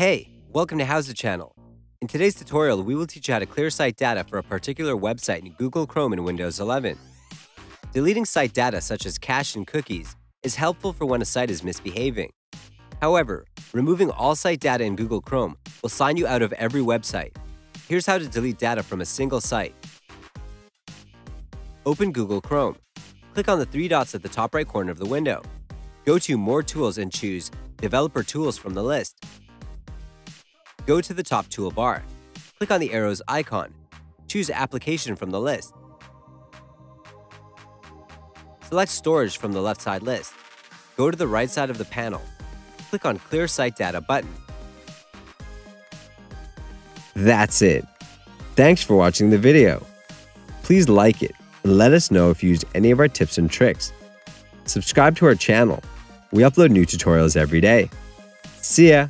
Hey, welcome to HOWZA channel. In today's tutorial, we will teach you how to clear site data for a particular website in Google Chrome and Windows 11. Deleting site data such as cache and cookies is helpful for when a site is misbehaving. However, removing all site data in Google Chrome will sign you out of every website. Here's how to delete data from a single site. Open Google Chrome. Click on the three dots at the top right corner of the window. Go to More Tools and choose Developer Tools from the list. Go to the top toolbar. Click on the arrows icon. Choose Application from the list. Select Storage from the left side list. Go to the right side of the panel. Click on Clear Site Data button. That's it. Thanks for watching the video. Please like it and let us know if you used any of our tips and tricks. Subscribe to our channel. We upload new tutorials every day. See ya!